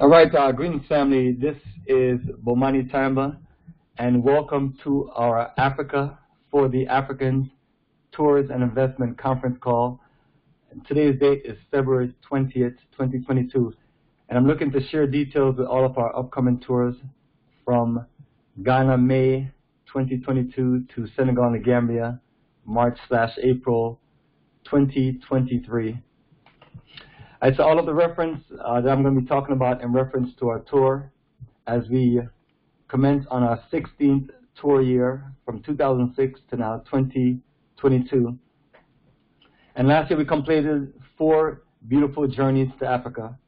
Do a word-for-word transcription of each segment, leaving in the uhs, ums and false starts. All right, uh, greetings, family. This is Bomani Tyehimba, and welcome to our Africa for the Africans Tours and Investment Conference Call. And today's date is February twentieth, twenty twenty-two, and I'm looking to share details with all of our upcoming tours from Ghana, May twenty twenty-two, to Senegal and the Gambia, March slash April twenty twenty-three. All right, so all of the reference uh, that I'm going to be talking about in reference to our tour as we commence on our sixteenth tour year from two thousand six to now twenty twenty-two. And last year we completed four beautiful journeys to Africa.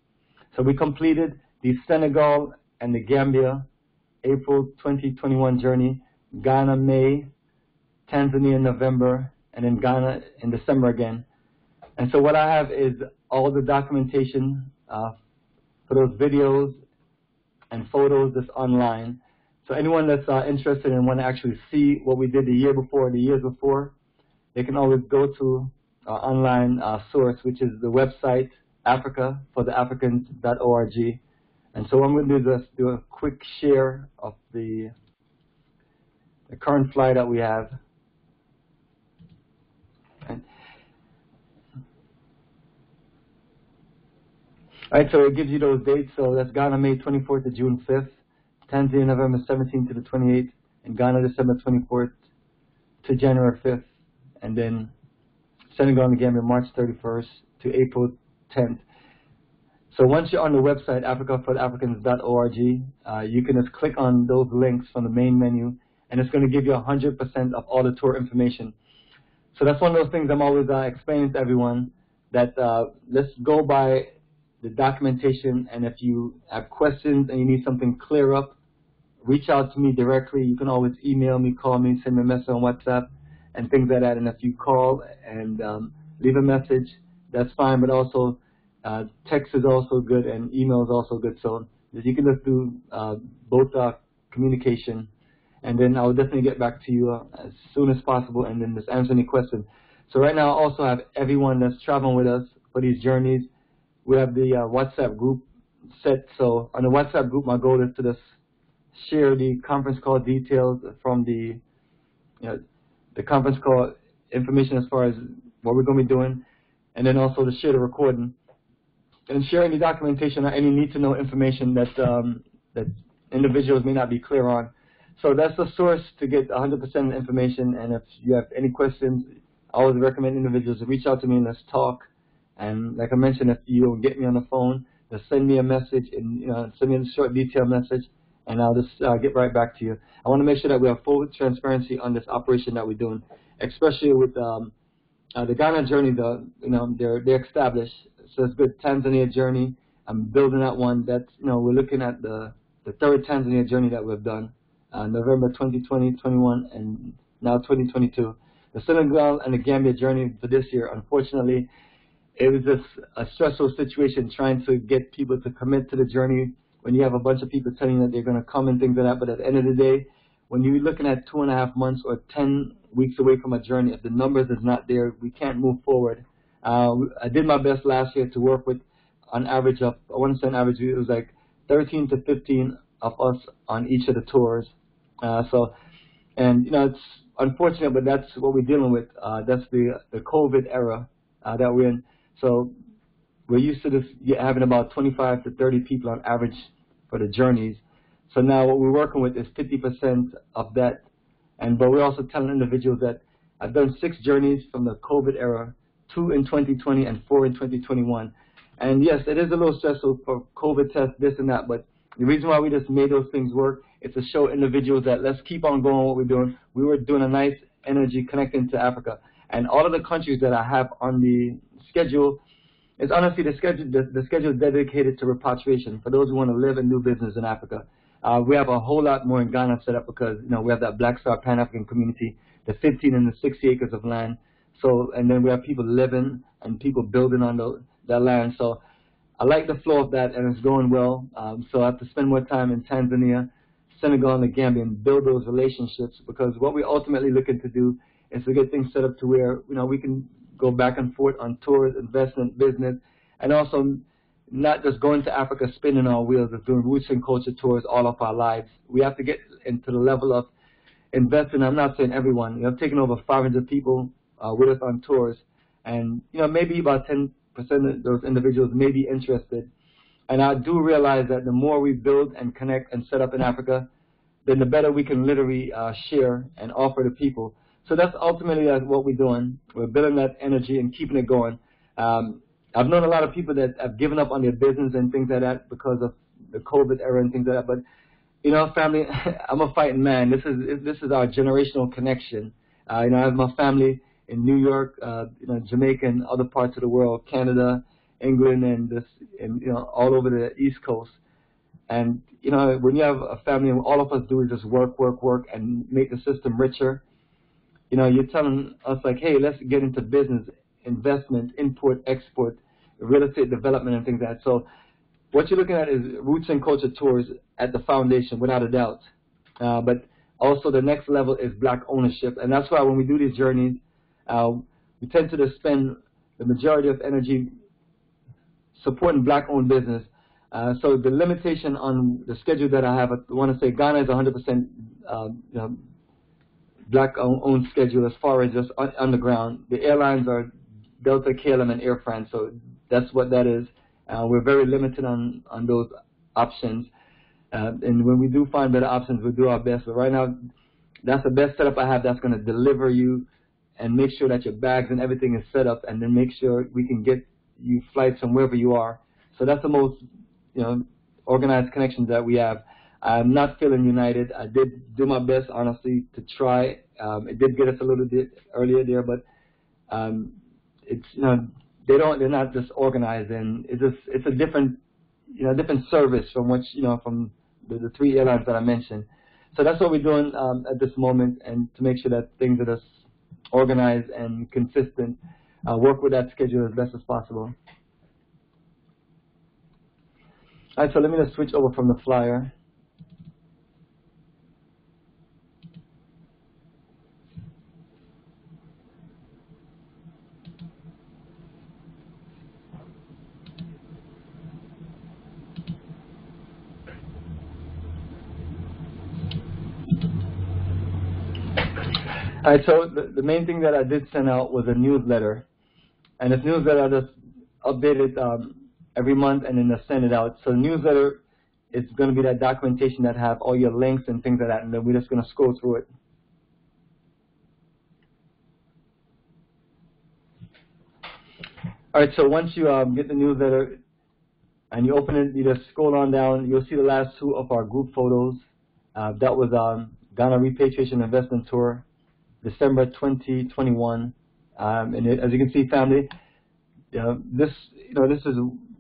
So we completed the Senegal and the Gambia April twenty twenty-one journey, Ghana May, Tanzania November, and then Ghana in December again. And so what I have is all the documentation uh, for those videos and photos that's online. So anyone that's uh, interested and want to actually see what we did the year before, the years before, they can always go to our online uh, source, which is the website Africa for the Africans dot org. And so what I'm going to do is do a quick share of the, the current slide that we have. And all right, so it gives you those dates. So that's Ghana, May twenty-fourth to June fifth, Tanzania, November seventeenth to the twenty-eighth, and Ghana, December twenty-fourth to January fifth, and then Senegal and the Gambia, March thirty-first to April tenth. So once you're on the website, Africa for the Africans dot org, uh, you can just click on those links from the main menu, and it's going to give you one hundred percent of all the tour information. So that's one of those things I'm always uh, explaining to everyone, that uh, let's go by the documentation, and if you have questions and you need something clear up, reach out to me directly. You can always email me, call me, send me a message on WhatsApp, and things like that. And if you call and um, leave a message, that's fine, but also uh, text is also good and email is also good. So you can just do uh, both uh, communication, and then I'll definitely get back to you uh, as soon as possible, and then just answer any questions. So right now I also have everyone that's traveling with us for these journeys. We have the uh, WhatsApp group set. So on the WhatsApp group, my goal is to just share the conference call details from the, you know, the conference call information as far as what we're going to be doing, and then also to share the recording and share any documentation or any need to know information that um, that individuals may not be clear on. So that's the source to get one hundred percent of the information. And if you have any questions, I always recommend individuals to reach out to me and let's talk. And like I mentioned, if you get me on the phone, just send me a message, and you know, send me a short detailed message, and I'll just uh, get right back to you. I want to make sure that we have full transparency on this operation that we're doing, especially with um, uh, the Ghana journey. The you know they're they're established, so it's good. Tanzania journey, I'm building that one. That's you know we're looking at the the third Tanzania journey that we've done, uh, November twenty twenty, twenty-one, and now twenty twenty-two. The Senegal and the Gambia journey for this year, unfortunately, it was just a stressful situation trying to get people to commit to the journey when you have a bunch of people telling you that they're going to come and things like that. But at the end of the day, when you're looking at two and a half months or ten weeks away from a journey, if the numbers is not there, we can't move forward. Uh, I did my best last year to work with an average of, I want to say an average, it was like thirteen to fifteen of us on each of the tours. Uh, so, and you know, it's unfortunate, but that's what we're dealing with. Uh, that's the, the COVID era uh, that we're in. So we're used to this having about twenty-five to thirty people on average for the journeys. So now what we're working with is fifty percent of that. And but we're also telling individuals that I've done six journeys from the COVID era, two in twenty twenty and four in twenty twenty-one. And yes, it is a little stressful for COVID tests, this and that, but the reason why we just made those things work is to show individuals that let's keep on going what we're doing. We were doing a nice energy connecting to Africa. And all of the countries that I have on the schedule, it's honestly the schedule, the, the schedule is dedicated to repatriation for those who want to live and do business in Africa. Uh, we have a whole lot more in Ghana set up because, you know, we have that Black Star Pan-African community, the fifteen and the sixty acres of land. So, and then we have people living and people building on the, that land. So I like the flow of that, and it's going well. Um, so I have to spend more time in Tanzania, Senegal, and the Gambia and build those relationships, because what we're ultimately looking to do is to get things set up to where, you know, we can go back and forth on tours, investment, business, and also not just going to Africa, spinning our wheels, and doing roots and culture tours all of our lives. We have to get into the level of investing. I'm not saying everyone. You know, I've taken over five hundred people uh, with us on tours, and you know, maybe about ten percent of those individuals may be interested. And I do realize that the more we build and connect and set up in Africa, then the better we can literally uh, share and offer to people. So that's ultimately what we're doing. We're building that energy and keeping it going. Um, I've known a lot of people that have given up on their business and things like that because of the COVID era and things like that. But, you know, family, I'm a fighting man. This is this is our generational connection. Uh, you know, I have my family in New York, uh, you know, Jamaica and other parts of the world, Canada, England, and, this, and you know, all over the East Coast. And, you know, when you have a family, all of us do is just work, work, work, and make the system richer. You know, you're telling us, like, hey, let's get into business, investment, import, export, real estate development, and things like that. So what you're looking at is roots and culture tours at the foundation, without a doubt. Uh, but also the next level is black ownership. And that's why when we do these journeys, uh, we tend to just spend the majority of energy supporting black-owned business. Uh, so the limitation on the schedule that I have, I want to say Ghana is one hundred percent uh, you know, black-owned schedule as far as just un underground. The airlines are Delta, K L M, and Air France, so that's what that is. Uh, we're very limited on, on those options. Uh, and when we do find better options, we'll do our best. But right now, that's the best setup I have that's going to deliver you and make sure that your bags and everything is set up, and then make sure we can get you flights from wherever you are. So that's the most, you know, organized connections that we have. I'm not feeling united. I did do my best, honestly, to try. Um, it did get us a little bit earlier there, but um, it's, you know, they don't, they're not just organized, and it's just, it's a different, you know, different service from what, you know, from the, the three airlines that I mentioned. So that's what we're doing um, at this moment, and to make sure that things are just organized and consistent. Uh, work with that schedule as best as possible. All right, so let me just switch over from the flyer. All right, so the, the main thing that I did send out was a newsletter. And it's newsletter, I just update it um, every month and then I send it out. So the newsletter is going to be that documentation that have all your links and things like that, and then we're just going to scroll through it. All right, so once you um, get the newsletter and you open it, you just scroll on down. You'll see the last two of our group photos. Uh, that was um, Ghana Repatriation Investment Tour, December twenty twenty-one. Um, and it, as you can see, family, you know, this, you know, this is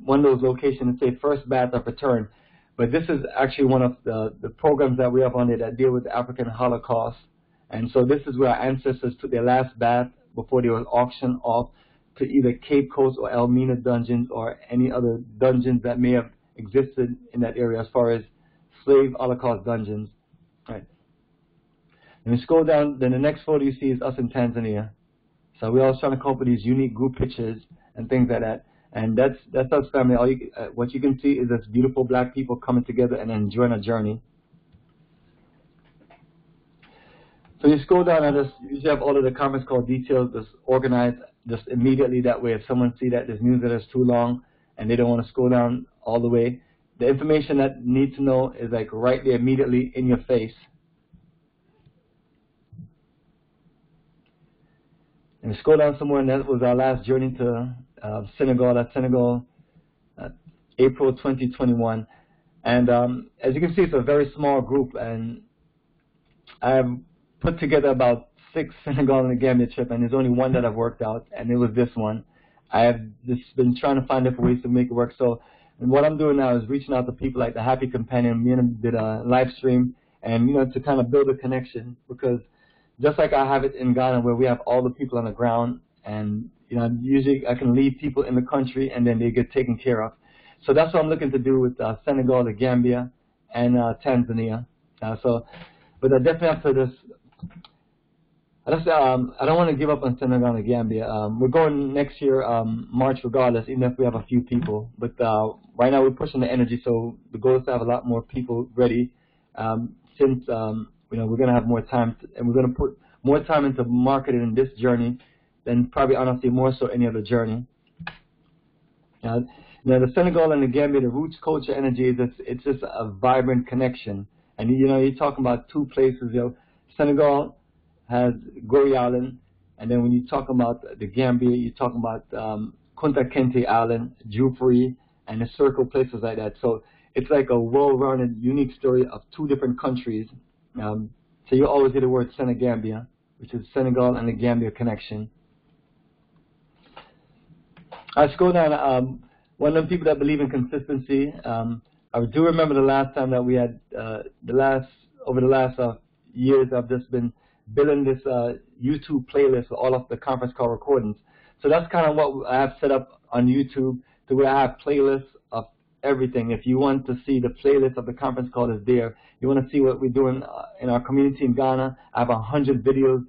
one of those locations that say first bath of return, but this is actually one of the, the programs that we have on there that deal with the African Holocaust. And so this is where our ancestors took their last bath before they were auctioned off to either Cape Coast or Elmina dungeons or any other dungeons that may have existed in that area as far as slave Holocaust dungeons. All right. Let me scroll down. Then the next photo you see is us in Tanzania. So we're always trying to come up with these unique group pictures and things like that. And that's that's us, family. All you, uh, what you can see is this beautiful black people coming together and enjoying a journey. So you scroll down and just you have all of the conference call details just organized just immediately. That way, if someone see that this newsletter is too long and they don't want to scroll down all the way, the information that you need to know is like right there immediately in your face. And scroll down somewhere, and that was our last journey to uh, Senegal. That's Senegal, uh, April twenty twenty-one. And um, as you can see, it's a very small group, and I have put together about six Senegal and the Gambia trip, and there's only one that I've worked out, and it was this one. I have just been trying to find different ways to make it work. So and what I'm doing now is reaching out to people like the Happy Companion. Me and him did a live stream, and you know, to kind of build a connection, because just like I have it in Ghana, where we have all the people on the ground, and you know, usually I can leave people in the country, and then they get taken care of. So that's what I'm looking to do with uh, Senegal, the Gambia, and uh, Tanzania. Uh, so, but I definitely have to just, I just, um, I don't want to give up on Senegal and Gambia. Um, we're going next year, um, March, regardless, even if we have a few people. But uh, right now we're pushing the energy, so the goal is to have a lot more people ready. Um, since um, you know, we're going to have more time, to, and we're going to put more time into marketing in this journey than probably, honestly, more so any other journey. Uh, now, the Senegal and the Gambia, the roots, culture, energy, it's, it's just a vibrant connection. And you know, you're talking about two places, you know, Senegal has Gorée Island, and then when you talk about the Gambia, you're talking about um, Kunta Kinte Island, Jufureh, and the circle, places like that. So it's like a well-rounded, unique story of two different countries. Um, so you always hear the word Senegambia, which is Senegal and the Gambia connection. I scroll down. Um, one of the people that believe in consistency. Um, I do remember the last time that we had uh, the last over the last uh, years. I've just been building this uh, YouTube playlist with all of the conference call recordings. So that's kind of what I have set up on YouTube, to where I have playlists of everything. If you want to see the playlist of the conference call, is there. You want to see what we're doing uh, in our community in Ghana. I have a hundred videos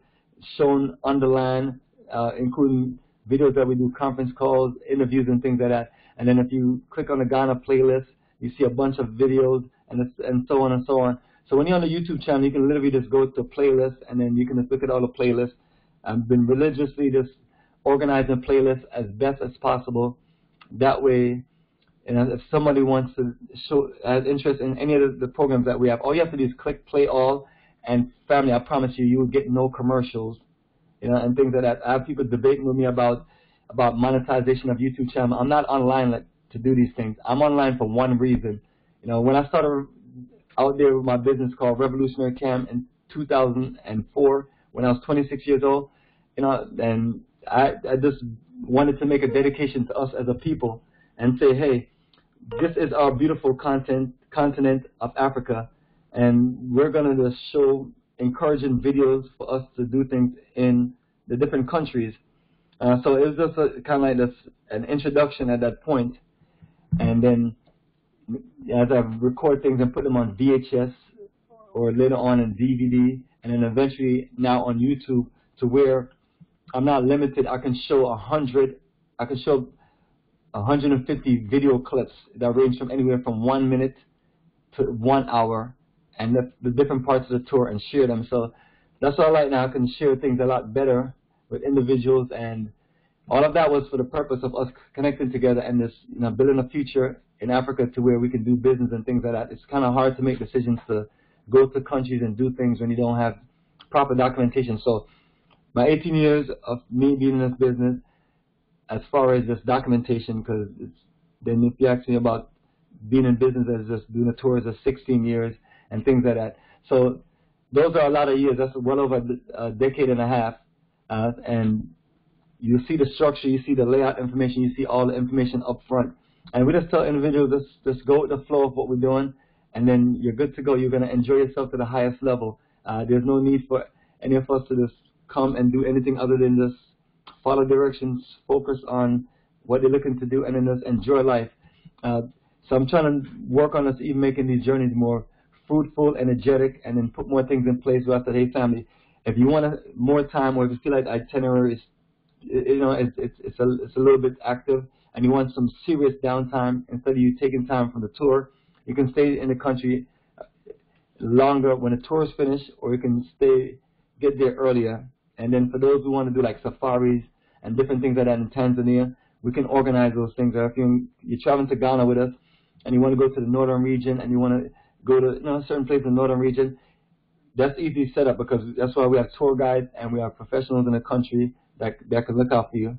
shown, underlined, uh, including videos that we do, conference calls, interviews, and things like that. And then if you click on the Ghana playlist, you see a bunch of videos and it's, and so on and so on. So when you're on the YouTube channel, you can literally just go to playlists, and then you can just look at all the playlists. I've been religiously just organizing playlists as best as possible. That way, and if somebody wants to show has interest in any of the programs that we have, all you have to do is click play all, and family, I promise you, you will get no commercials. You know, and things like that. I have people debating with me about about monetization of YouTube channel. I'm not online like, to do these things. I'm online for one reason. You know, when I started out there with my business called Revolutionary Cam in two thousand four, when I was twenty-six years old, you know, and I, I just wanted to make a dedication to us as a people and say, hey, this is our beautiful content continent of Africa, and we're gonna just show encouraging videos for us to do things in the different countries. Uh, so it was just a, kind of like this, an introduction at that point. And then as I record things and put them on V H S or later on in D V D, and then eventually now on YouTube, to where I'm not limited. I can show a hundred, I can show one hundred fifty video clips that range from anywhere from one minute to one hour. And the, the different parts of the tour, and share them. So that's all right now. I can share things a lot better with individuals, and all of that was for the purpose of us connecting together and this, you know, building a future in Africa to where we can do business and things like that. It's kind of hard to make decisions to go to countries and do things when you don't have proper documentation. So my eighteen years of me being in this business, as far as this documentation, because then if you ask me about being in business as just doing a tour, is just sixteen years. And things like that. So those are a lot of years. That's well over a decade and a half. Uh, and you see the structure, you see the layout information, you see all the information up front. And we just tell individuals, just, just go with the flow of what we're doing, and then you're good to go. You're going to enjoy yourself to the highest level. Uh, there's no need for any of us to just come and do anything other than just follow directions, focus on what they're looking to do, and then just enjoy life. Uh, so I'm trying to work on us even making these journeys more fruitful, energetic, and then put more things in place. We have to, hey, family, if you want more time, or if you feel like itinerary is, you know, it's it's it's a it's a little bit active, and you want some serious downtime instead of you taking time from the tour, you can stay in the country longer when the tour is finished, or you can stay get there earlier. And then for those who want to do like safaris and different things like that in Tanzania, we can organize those things. Or if you you're traveling to Ghana with us, and you want to go to the northern region, and you want to go to, you know, a certain place in the northern region, that's easy set up, because that's why we have tour guides and we have professionals in the country that, that can look out for you.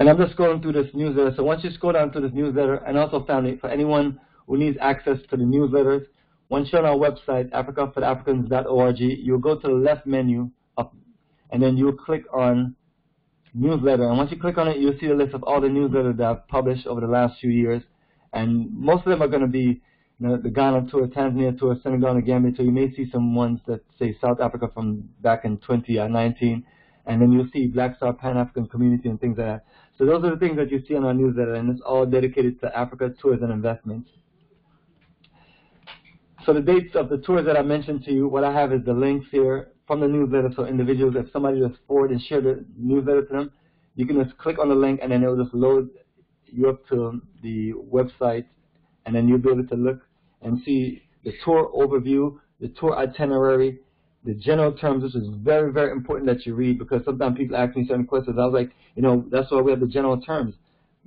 And I'm just scrolling through this newsletter. So once you scroll down through this newsletter, and also family, for anyone who needs access to the newsletters, once you're on our website, Africa for the Africans dot org, you'll go to the left menu up, and then you'll click on newsletter, and once you click on it, you'll see a list of all the newsletters that I've published over the last few years, and most of them are going to be, you know, the Ghana tour, Tanzania tour, Senegal and Gambia tour. You may see some ones that say South Africa from back in twenty nineteen, and then you'll see Black Star Pan-African community and things like that. So those are the things that you see on our newsletter, and it's all dedicated to Africa, tours, and investments. So the dates of the tours that I mentioned to you, what I have is the links here from the newsletter. So individuals, if somebody just forward and share the newsletter to them, you can just click on the link and then it will just load you up to the website, and then you'll be able to look and see the tour overview, the tour itinerary, the general terms. This is very, very important that you read, because sometimes people ask me certain questions. I was like, you know, that's why we have the general terms.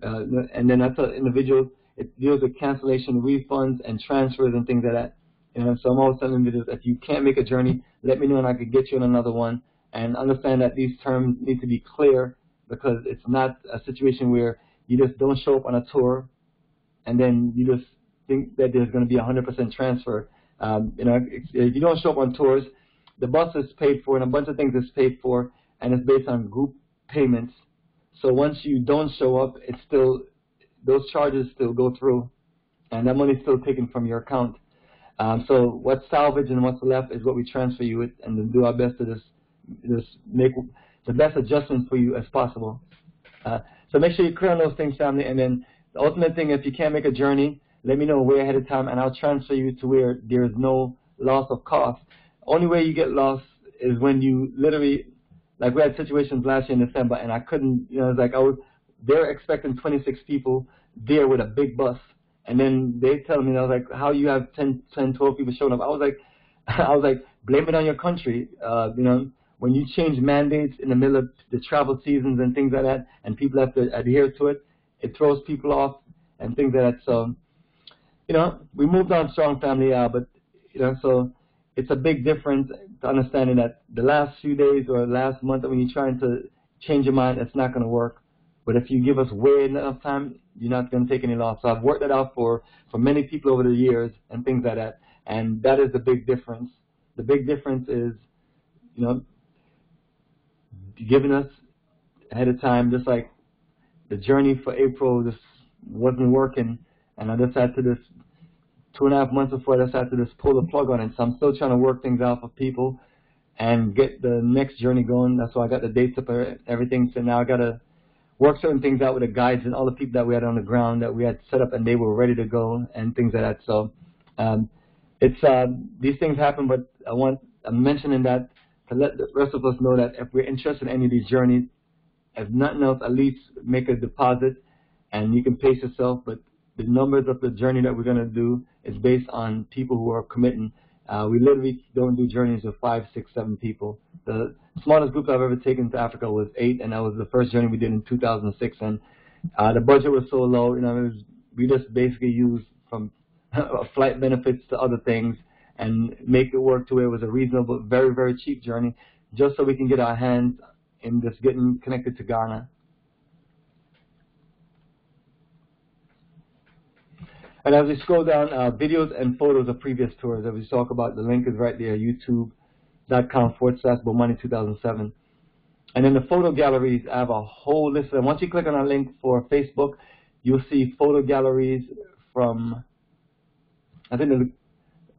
Uh, and then I tell individuals, it deals with cancellation, refunds, and transfers and things like that. You know, so I'm always telling individuals, if you can't make a journey, let me know and I could get you on another one. And understand that these terms need to be clear, because it's not a situation where you just don't show up on a tour and then you just think that there's going to be one hundred percent transfer. Um, you know, if you don't show up on tours, the bus is paid for and a bunch of things is paid for, and it's based on group payments. So once you don't show up, it's still, those charges still go through, and that money is still taken from your account. Um, so what's salvaged and what's left is what we transfer you with, and then do our best to just, just make the best adjustments for you as possible. Uh, so make sure you're clear on those things, family. And then the ultimate thing, if you can't make a journey, let me know way ahead of time, and I'll transfer you to where there is no loss of cost. Only way you get lost is when you literally, like we had situations last year in December, and I couldn't, you know, it's like I was, they're expecting twenty-six people there with a big bus, and then they tell me, and I was like, how you have ten, twelve people showing up? I was like, I was like, blame it on your country, uh, you know. When you change mandates in the middle of the travel seasons and things like that, and people have to adhere to it, it throws people off and things like that. So, you know, we moved on strong, family, uh, but, you know, so it's a big difference to understanding that the last few days or last month when you're trying to change your mind, it's not going to work. But if you give us way enough time, you're not going to take any loss. So I've worked that out for, for many people over the years and things like that, and that is the big difference. The big difference is, you know, giving us ahead of time, just like the journey for April just wasn't working, and I just had to just two and a half months before I just had to just pull the plug on it. So I'm still trying to work things out for people and get the next journey going. That's why I got the dates up and everything. So now I gotta work certain things out with the guides and all the people that we had on the ground that we had set up, and they were ready to go and things like that. So um, it's uh, these things happen, but I want I'm mentioning that to let the rest of us know that if we're interested in any of these journeys, if nothing else, at least make a deposit, and you can pace yourself. But the numbers of the journey that we're going to do is based on people who are committing. Uh, we literally don't do journeys with five, six, seven people. The smallest group I've ever taken to Africa was eight, and that was the first journey we did in two thousand six. And uh, the budget was so low, you know, it was, we just basically used from flight benefits to other things, and make it work to where it was a reasonable, very, very cheap journey, just so we can get our hands in just getting connected to Ghana. And as we scroll down, uh, videos and photos of previous tours that we talk about, the link is right there, youtube.com forward slash Bomani 2007. And then the photo galleries, I have a whole list. And once you click on our link for Facebook, you'll see photo galleries from, I think there's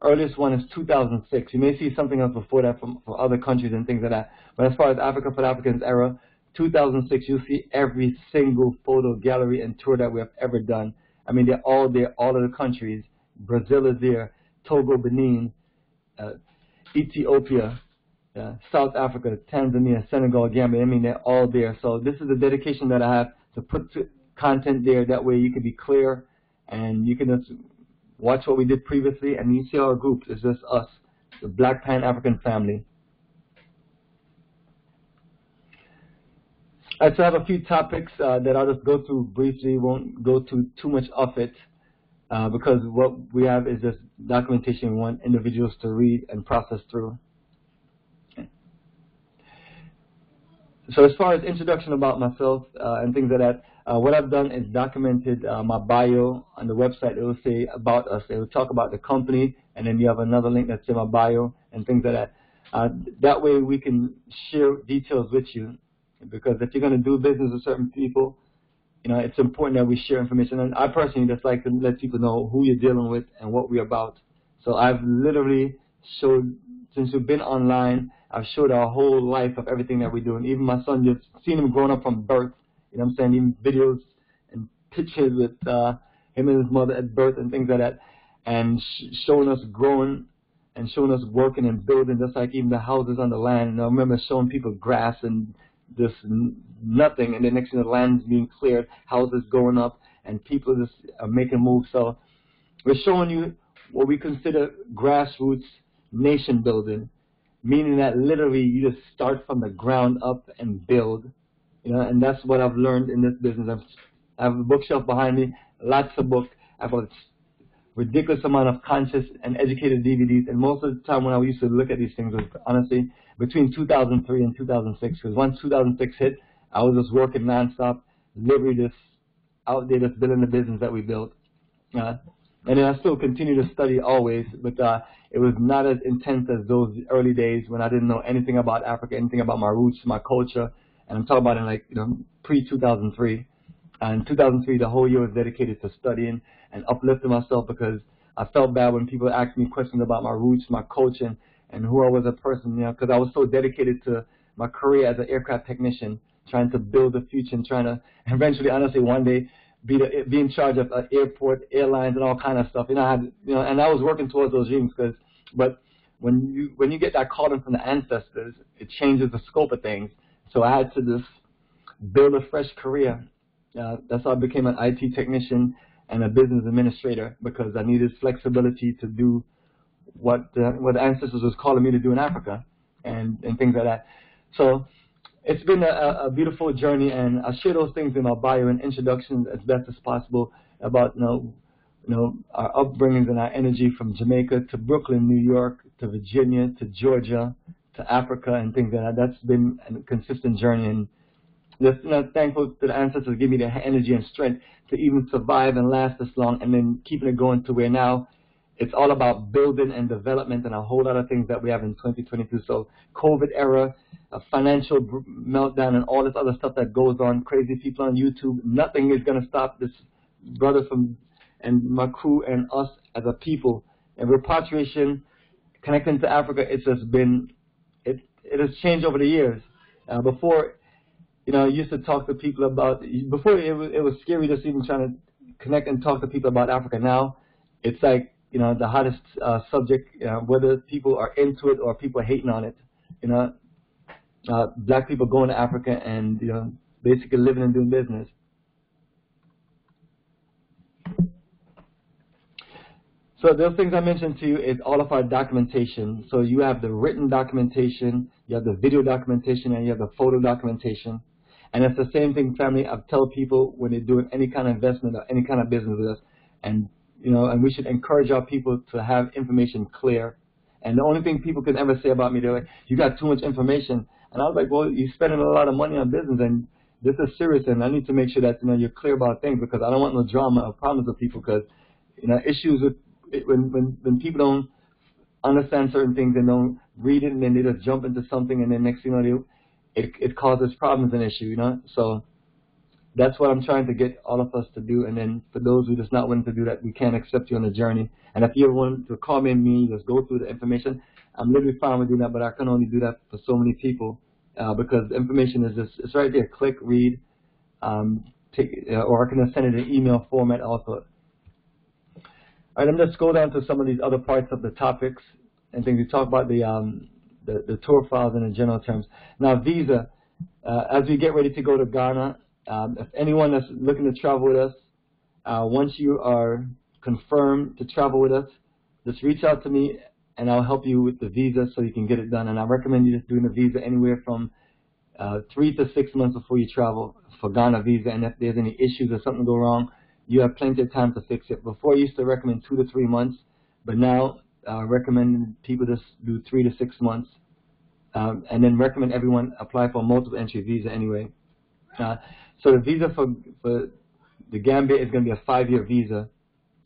earliest one is two thousand six. You may see something else before that from, from other countries and things like that. But as far as Africa for the Africans era, two thousand six, you'll see every single photo gallery and tour that we have ever done. I mean, they're all there, all of the countries. Brazil is there, Togo, Benin, uh, Ethiopia, uh, South Africa, Tanzania, Senegal, Gambia. I mean, they're all there. So this is the dedication that I have to put to content there. That way you can be clear, and you can just watch what we did previously, and you see our groups. It's just us, the Black Pan-African family. I still have a few topics uh, that I'll just go through briefly, won't go through too much of it, uh, because what we have is just documentation we want individuals to read and process through. Okay. So as far as introduction about myself uh, and things like that, Uh, what I've done is documented uh, my bio on the website. It will say about us. It will talk about the company, and then you have another link that's in my bio and things like that. Uh, that way we can share details with you, because if you're going to do business with certain people, you know, it's important that we share information. And I personally just like to let people know who you're dealing with and what we're about. So I've literally showed, since we've been online, I've showed our whole life of everything that we do. And even my son, you've seen him growing up from birth. You know what I'm saying? Even videos and pictures with uh, him and his mother at birth and things like that. and showing us growing and showing us working and building, just like even the houses on the land. And I remember showing people grass and just nothing, and the next thing the land's being cleared, houses going up, and people just are making moves. So we're showing you what we consider grassroots nation building, meaning that literally you just start from the ground up and build. You know, and that's what I've learned in this business. I've, I have a bookshelf behind me, lots of books. I've got a ridiculous amount of conscious and educated D V Ds. And most of the time when I used to look at these things was, honestly, between two thousand three and two thousand six. Because once two thousand six hit, I was just working nonstop, literally just out there just building the business that we built. Uh, and then I still continue to study always, but uh, it was not as intense as those early days when I didn't know anything about Africa, anything about my roots, my culture. And I'm talking about in like, you know, pre two thousand three. And in two thousand three, the whole year was dedicated to studying and uplifting myself, because I felt bad when people asked me questions about my roots, my culture, and, and who I was as a person, you know, because I was so dedicated to my career as an aircraft technician, trying to build a future and trying to eventually, honestly, one day be, the, be in charge of an airport, airlines, and all kind of stuff. You know, I had, you know, and I was working towards those dreams, because, but when you when you get that calling from the ancestors, it changes the scope of things. So I had to just build a fresh career. Uh, that's how I became an I T technician and a business administrator, because I needed flexibility to do what uh, what the ancestors was calling me to do in Africa and, and things like that. So it's been a, a beautiful journey, and I'll share those things in my bio and introduction as best as possible about, you know, you know, our upbringings and our energy from Jamaica to Brooklyn, New York, to Virginia, to Georgia, to Africa, and things like that. That's been a consistent journey, and just, you know, thankful to the ancestors give me the energy and strength to even survive and last this long, and then keeping it going to where now it's all about building and development and a whole lot of things that we have in twenty twenty-two. So COVID era, a financial meltdown, and all this other stuff that goes on, crazy people on YouTube, nothing is going to stop this brother from, and my crew and us as a people. And repatriation, connecting to Africa, it's just been, it, it has changed over the years. Uh, before, you know, I used to talk to people about, before it was, it was scary just even trying to connect and talk to people about Africa. Now it's like, you know, the hottest uh, subject, you know, whether people are into it or people are hating on it. You know, uh, black people going to Africa and, you know, basically living and doing business. So those things I mentioned to you is all of our documentation. So you have the written documentation, you have the video documentation, and you have the photo documentation. And it's the same thing, family, I tell people when they're doing any kind of investment or any kind of business with us. And, you know, and we should encourage our people to have information clear. And the only thing people can ever say about me, they're like, you got too much information. And I was like, well, you're spending a lot of money on business, and this is serious, and I need to make sure that, you know, you're clear about things, because I don't want no drama or problems with people, because, you know, issues with, it, when, when, when people don't understand certain things and don't read it, and then they just jump into something, and then next thing you know, they, It, it causes problems and issue, you know. So that's what I'm trying to get all of us to do. And then for those who just not willing to do that, we can't accept you on the journey. And if you ever want to call me and me, just go through the information. I'm literally fine with doing that, but I can only do that for so many people uh, because the information is just, it's right there. Click, read, um, take, uh, or I can just send it in email format also. All right, I'm just go down to some of these other parts of the topics and things we talk about the. Um, The, the tour files in the general terms. Now, visa, uh, as we get ready to go to Ghana, um, if anyone that's looking to travel with us, uh, once you are confirmed to travel with us, just reach out to me, and I'll help you with the visa so you can get it done. And I recommend you just doing the visa anywhere from uh, three to six months before you travel for Ghana visa. And if there's any issues or something go wrong, you have plenty of time to fix it. Before, I used to recommend two to three months, but now I uh, recommend people just do three to six months. Um, and then recommend everyone apply for multiple entry visa anyway. Uh, so the visa for, for the Gambia is going to be a five-year visa,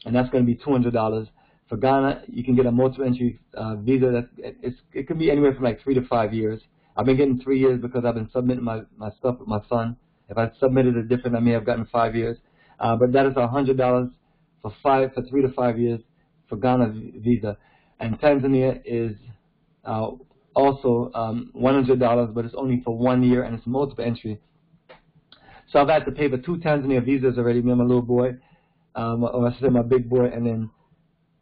and that's going to be two hundred dollars. For Ghana, you can get a multiple entry uh, visa. That it's, it can be anywhere from like three to five years. I've been getting three years because I've been submitting my, my stuff with my son. If I submitted it different, I may have gotten five years. Uh, but that is one hundred dollars for five for three to five years for Ghana visa. And Tanzania is Uh, also um, one hundred dollars, but it's only for one year, and it's multiple entry. So I've had to pay for two Tanzania visas already, me and my little boy, um, or I say my big boy, and then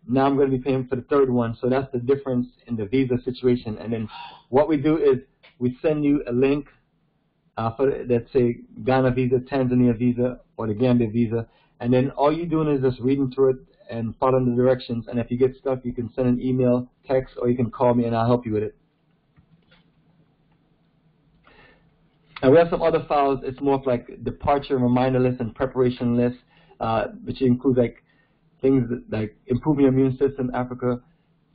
Now I'm going to be paying for the third one. So that's the difference in the visa situation. And then what we do is we send you a link uh, for, let's say, Ghana visa, Tanzania visa, or the Gambia visa. And then all you're doing is just reading through it and following the directions. And if you get stuck, you can send an email, text, or you can call me, and I'll help you with it. And we have some other files. It's more of like departure reminder list and preparation list, uh, which includes like things that, like improving your immune system, Africa,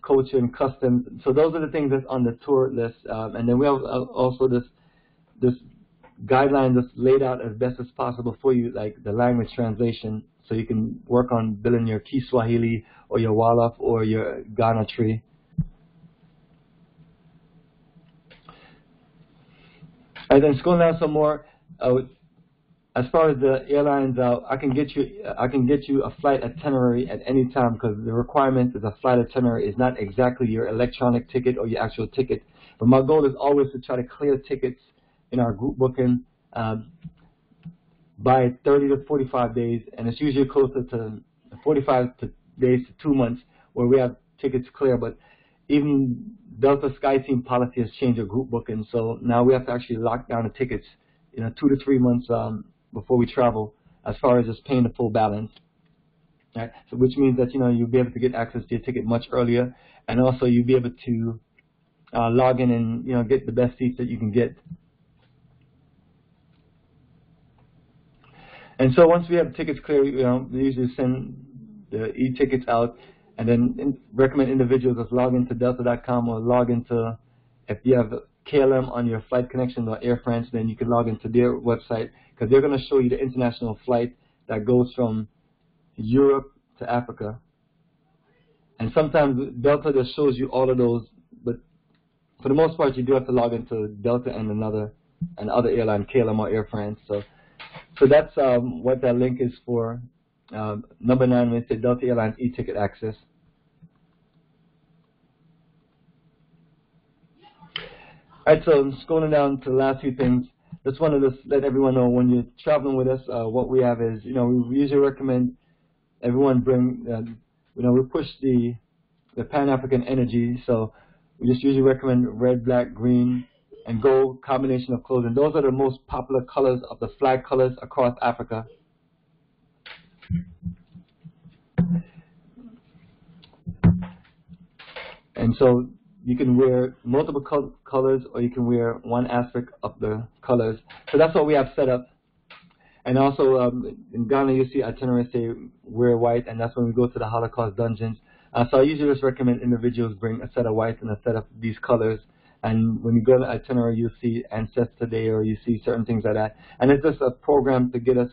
culture, and customs. So those are the things that's on the tour list. Um, and then we have also this this guideline that's laid out as best as possible for you, like the language translation, so you can work on building your Kiswahili or your Wolof or your Ghana tree. And then scrolling down some more, uh, as far as the airlines, uh, I can get you I can get you a flight itinerary at any time, because the requirement is a flight itinerary is not exactly your electronic ticket or your actual ticket. But my goal is always to try to clear tickets in our group booking uh, by thirty to forty-five days, and it's usually closer to forty-five to days to two months where we have tickets clear. But even Delta Sky Team policy has changed our group booking, so now we have to actually lock down the tickets, you know, two to three months um, before we travel, as far as just paying the full balance. Right? So which means that, you know, you'll be able to get access to your ticket much earlier, and also you'll be able to uh, log in and, you know, get the best seats that you can get. And so once we have tickets clear, you know, we usually send the e-tickets out, and then in, recommend individuals just log into delta dot com or log into, if you have K L M on your flight connection or Air France, then you can log into their website, because they're going to show you the international flight that goes from Europe to Africa. And sometimes Delta just shows you all of those, but for the most part, you do have to log into Delta and another, and other airline, K L M or Air France. So. So that's um, what that link is for. Uh, number nine, we say Delta Airlines e-ticket access. All right, so scrolling down to the last few things, just wanted to let everyone know when you're traveling with us, uh, what we have is, you know, we usually recommend everyone bring, uh, you know, we push the the Pan-African energy, so we just usually recommend red, black, green, and gold combination of clothing. Those are the most popular colors of the flag colors across Africa. And so you can wear multiple col colors, or you can wear one aspect of the colors. So that's what we have set up. And also um, in Ghana, you see itineraries say wear white, and that's when we go to the Holocaust dungeons. Uh, so I usually just recommend individuals bring a set of whites and a set of these colors. And when you go to the itinerary, you'll see Ancestor Day, or you see certain things like that. And it's just a program to get us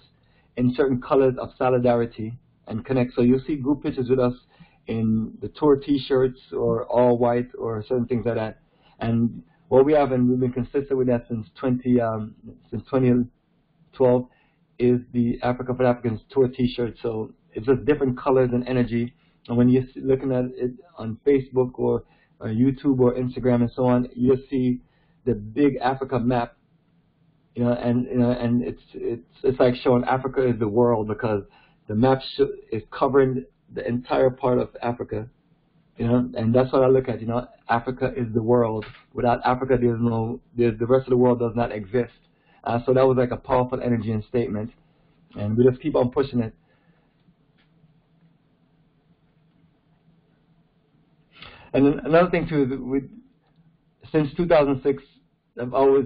in certain colors of solidarity and connect. So you'll see group pictures with us in the tour T-shirts or all white or certain things like that. And what we have, and we've been consistent with that since twenty twelve, is the Africa for the Africans tour T-shirt. So it's just different colors and energy. And when you're looking at it on Facebook or Or YouTube or Instagram and so on, you'll see the big Africa map, you know, and you know, and it's it's it's like showing Africa is the world, because the map is covering the entire part of Africa, you know, and that's what I look at, you know, Africa is the world. Without Africa, there's no, there's, the rest of the world does not exist. Uh, so that was like a powerful energy and statement, and we just keep on pushing it. And then another thing too, is we, since two thousand six, I've always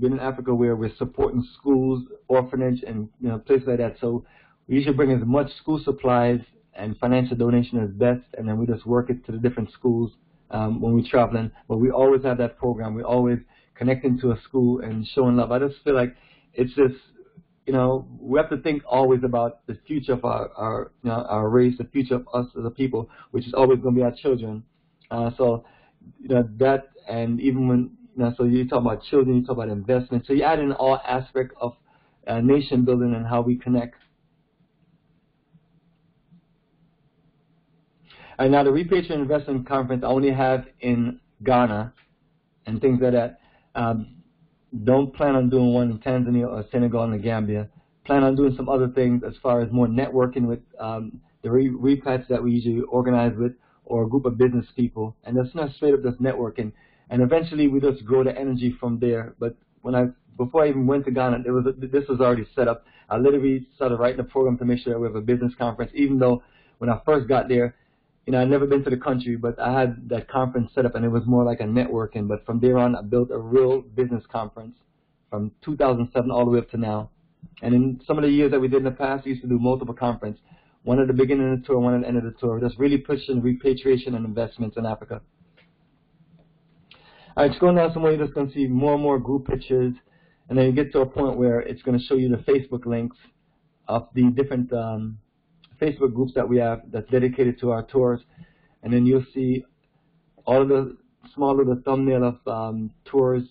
been in Africa where we're supporting schools, orphanage, and you know places like that. So we usually bring as much school supplies and financial donation as best, and then we just work it to the different schools um, when we're traveling. But we always have that program. We're always connecting to a school and showing love. I just feel like it's just, you know, we have to think always about the future of our our, you know, our race, the future of us as a people, which is always going to be our children. Uh, so, you know, that, and even when, you know, so you talk about children, you talk about investment. So you add in all aspects of uh, nation building and how we connect. And now the Repatriate Investment Conference I only have in Ghana and things like that. Um, don't plan on doing one in Tanzania or Senegal and the Gambia. Plan on doing some other things as far as more networking with um, the re repads that we usually organize with, or a group of business people, and that's not straight up just networking. And eventually we just grow the energy from there. But when I before I even went to Ghana, there was a, this was already set up. I literally started writing a program to make sure that we have a business conference, even though when I first got there, you know, I'd never been to the country, but I had that conference set up, and it was more like a networking. But from there on, I built a real business conference from two thousand seven all the way up to now. And in some of the years that we did in the past, we used to do multiple conferences, one at the beginning of the tour, one at the end of the tour, just really pushing repatriation and investments in Africa. All right, scrolling down some more, you're just going to see more and more group pictures, and then you get to a point where it's going to show you the Facebook links of the different um, Facebook groups that we have that's dedicated to our tours, and then you'll see all of the small little thumbnail of um, tours,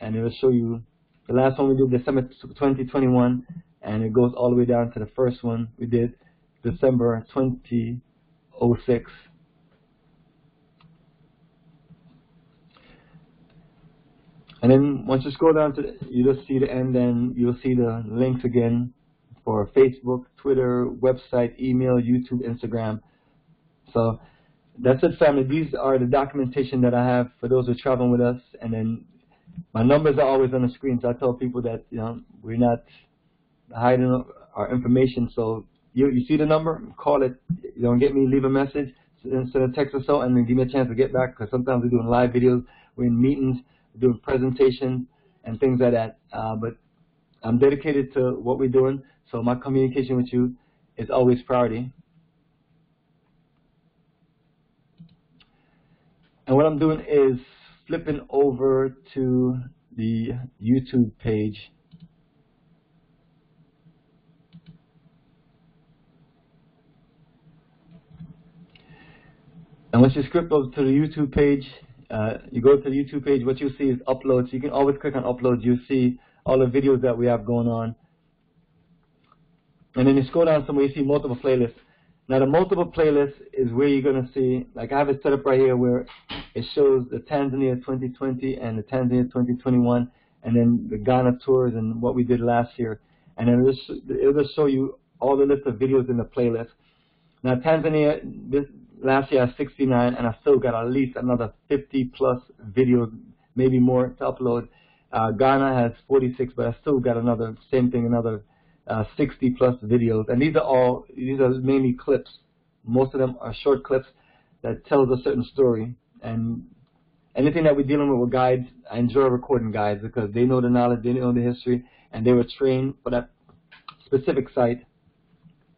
and it will show you the last one we did, December twenty twenty-one, and it goes all the way down to the first one we did, December twenty oh six. And then once you scroll down to the, you just see the end, and you'll see the links again for Facebook, Twitter, website, email, YouTube, Instagram. So that's it, family. These are the documentation that I have for those who are traveling with us. And then my numbers are always on the screen, so I tell people that, you know, we're not hiding our information. So you, you see the number, call it. You don't get me, leave a message, send a text or so, and then give me a chance to get back, because sometimes we're doing live videos, we're in meetings, we're doing presentations and things like that. Uh, but I'm dedicated to what we're doing, so my communication with you is always priority. And what I'm doing is flipping over to the YouTube page. And once you script over to the YouTube page, uh, you go to the YouTube page, what you see is uploads. You can always click on uploads. You see all the videos that we have going on. And then you scroll down somewhere, you see multiple playlists. Now the multiple playlists is where you're going to see, like I have it set up right here where it shows the Tanzania twenty twenty and the Tanzania twenty twenty-one, and then the Ghana tours and what we did last year. And then it'll just, it'll just show you all the list of videos in the playlist. Now Tanzania, this last year I had sixty-nine, and I still got at least another fifty plus videos, maybe more, to upload. Uh, Ghana has forty-six, but I still got another, same thing, another uh, sixty plus videos. And these are all, these are mainly clips. Most of them are short clips that tells a certain story. And anything that we're dealing with with guides, I enjoy recording guides because they know the knowledge, they know the history, and they were trained for that specific site.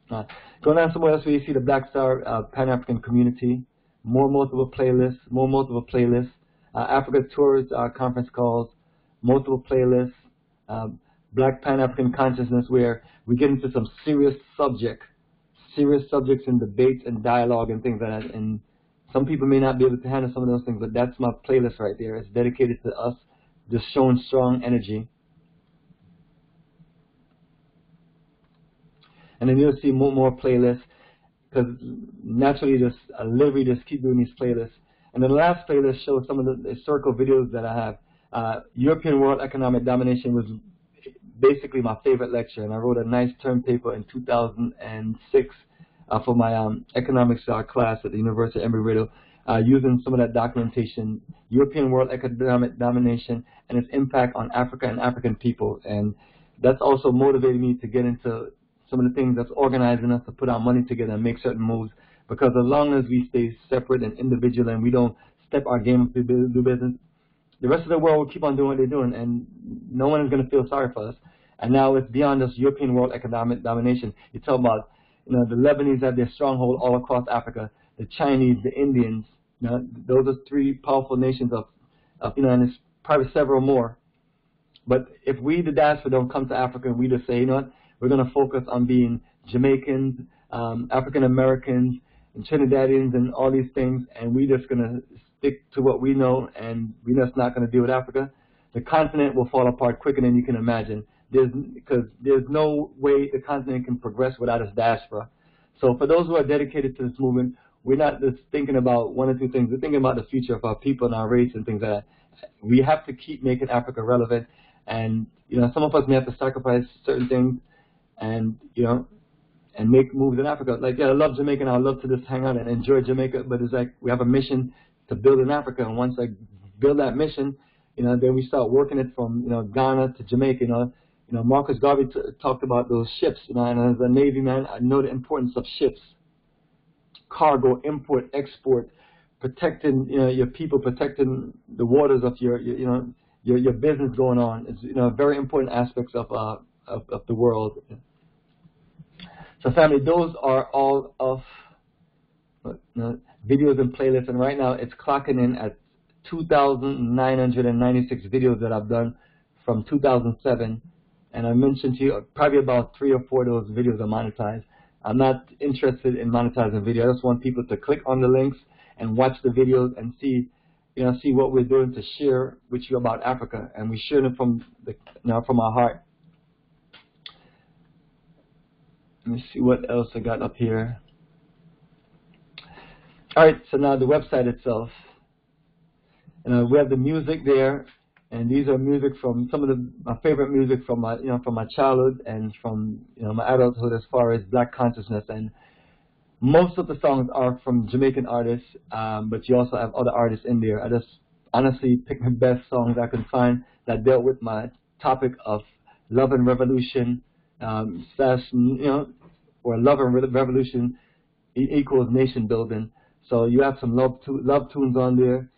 Uh, going down somewhere else where you see the Black Star uh, Pan-African community, more multiple playlists, more multiple playlists, uh, Africa tours, uh, conference calls, multiple playlists, uh, Black Pan-African Consciousness, where we get into some serious subject, serious subjects in debates and dialogue and things like that. And some people may not be able to handle some of those things, but that's my playlist right there. It's dedicated to us, just showing strong energy. And then you'll see more and more playlists, because naturally, just I literally just keep doing these playlists. And then the last playlist shows some of the historical videos that I have. Uh, European World Economic Domination was basically my favorite lecture, and I wrote a nice term paper in two thousand six uh, for my um, economics uh, class at the University of Embry-Riddle, uh, using some of that documentation, European World Economic Domination and its impact on Africa and African people. And that's also motivated me to get into some of the things that's organizing us to put our money together and make certain moves, because as long as we stay separate and individual and we don't step our game up to do business, the rest of the world will keep on doing what they're doing, and no one is going to feel sorry for us. And now it's beyond just European world economic domination. You talk about, you know, the Lebanese have their stronghold all across Africa, the Chinese, the Indians. You know, those are three powerful nations of, of, you know, and it's probably several more. But if we, the diaspora, don't come to Africa, we just say, you know what, we're going to focus on being Jamaicans, um, African Americans, and Trinidadians, and all these things, and we're just going to stick to what we know, and we're just not going to deal with Africa, the continent will fall apart quicker than you can imagine. There's, because there's no way the continent can progress without its diaspora. So for those who are dedicated to this movement, we're not just thinking about one or two things. We're thinking about the future of our people and our race and things like that. We have to keep making Africa relevant, and you know, some of us may have to sacrifice certain things, and you know, and make moves in Africa. Like, yeah, I love Jamaica and I love to just hang out and enjoy Jamaica, but it's like we have a mission to build in Africa, and once I build that mission, you know, then we start working it from, you know, Ghana to Jamaica. You know, you know, Marcus Garvey t talked about those ships, you know, and as a Navy man, I know the importance of ships, cargo, import, export, protecting, you know, your people, protecting the waters of your, your you know, your your business going on. It's, you know, very important aspects of uh of, of the world. So family, those are all of you know, videos and playlists, and right now it's clocking in at two thousand nine hundred ninety-six videos that I've done from two thousand seven, and I mentioned to you probably about three or four of those videos are monetized. I'm not interested in monetizing video. I just want people to click on the links and watch the videos and see, you know, see what we're doing to share with you about Africa, and we share it from the, you know, from our heart. Let me see what else I got up here. All right, so now the website itself. And uh, we have the music there, and these are music from some of the, my favorite music from my, you know, from my childhood and from, you know, my adulthood as far as Black consciousness. And most of the songs are from Jamaican artists, um, but you also have other artists in there. I just honestly picked the best songs I could find that dealt with my topic of love and revolution, um, slash, you know, or love and revolution equals nation building. So you have some love to, love tunes on there.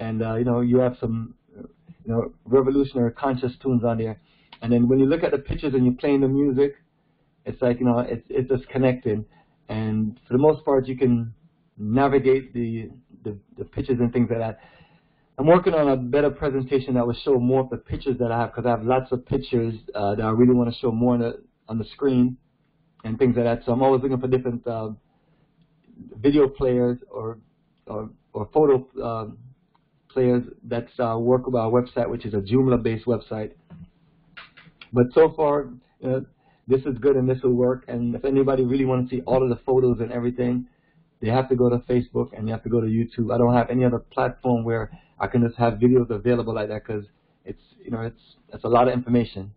And, uh, you know, you have some, you know, revolutionary conscious tunes on there. And then when you look at the pictures and you're playing the music, it's like, you know, it's, it's just connected. And for the most part, you can navigate the, the, the pictures and things like that. I'm working on a better presentation that will show more of the pictures that I have, because I have lots of pictures uh, that I really want to show more on the, on the screen and things like that. So I'm always looking for different uh, video players or, or, or photo um, players that's uh, work with our website, which is a Joomla-based website. But so far, you know, this is good and this will work. And if anybody really wants to see all of the photos and everything, they have to go to Facebook and they have to go to YouTube. I don't have any other platform where I can just have videos available like that, because it's, you know, it's it's a lot of information.